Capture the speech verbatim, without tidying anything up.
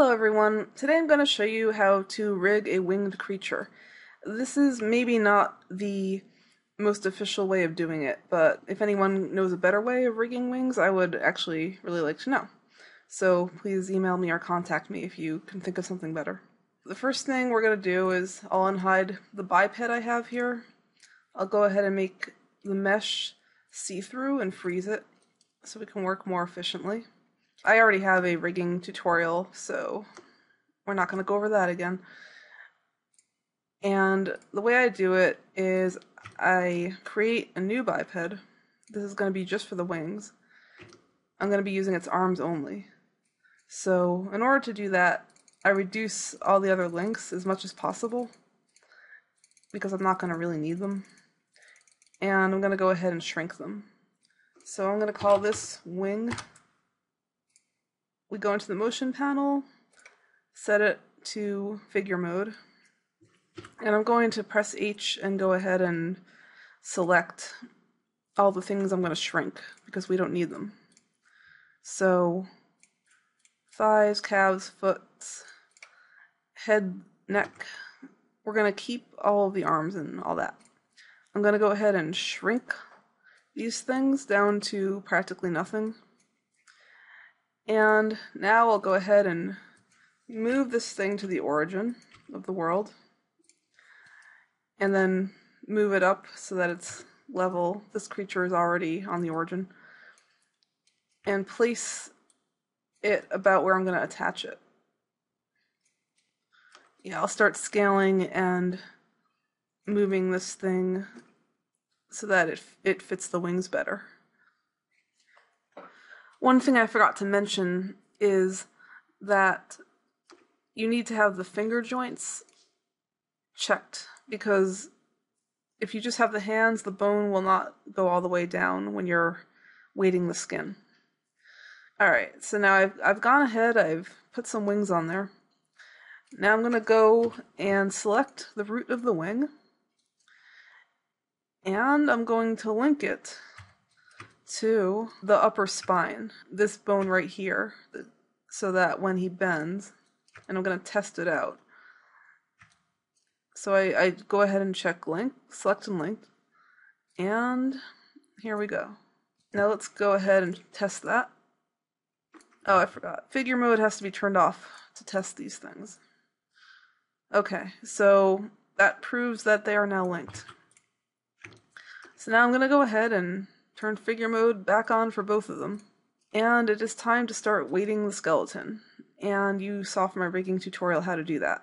Hello everyone, today I'm going to show you how to rig a winged creature. This is maybe not the most official way of doing it, but if anyone knows a better way of rigging wings, I would actually really like to know. So please email me or contact me if you can think of something better. The first thing we're going to do is I'll unhide the biped I have here. I'll go ahead and make the mesh see-through and freeze it so we can work more efficiently. I already have a rigging tutorial, so we're not going to go over that again. And the way I do it is I create a new biped. This is going to be just for the wings. I'm going to be using its arms only. So in order to do that, I reduce all the other links as much as possible because I'm not going to really need them. And I'm going to go ahead and shrink them. So I'm going to call this wing. We go into the motion panel, set it to figure mode, and I'm going to press H and go ahead and select all the things I'm going to shrink because we don't need them. So thighs, calves, foot, head, neck. We're going to keep all of the arms and all that. I'm going to go ahead and shrink these things down to practically nothing. And now I'll go ahead and move this thing to the origin of the world, and then move it up so that it's level. This creature is already on the origin, and place it about where I'm going to attach it. Yeah, I'll start scaling and moving this thing so that it, it fits the wings better. One thing I forgot to mention is that you need to have the finger joints checked, because if you just have the hands, the bone will not go all the way down when you're weighting the skin. Alright, so now I've, I've gone ahead, I've put some wings on there. Now I'm going to go and select the root of the wing, and I'm going to link it to the upper spine, this bone right here, so that when he bends, and I'm going to test it out. So I, I go ahead and check link, select and link, and here we go. Now let's go ahead and test that. Oh, I forgot. Figure mode has to be turned off to test these things. Okay, so that proves that they are now linked. So now I'm going to go ahead and turn figure mode back on for both of them. And it is time to start weighting the skeleton. And you saw from my rigging tutorial how to do that.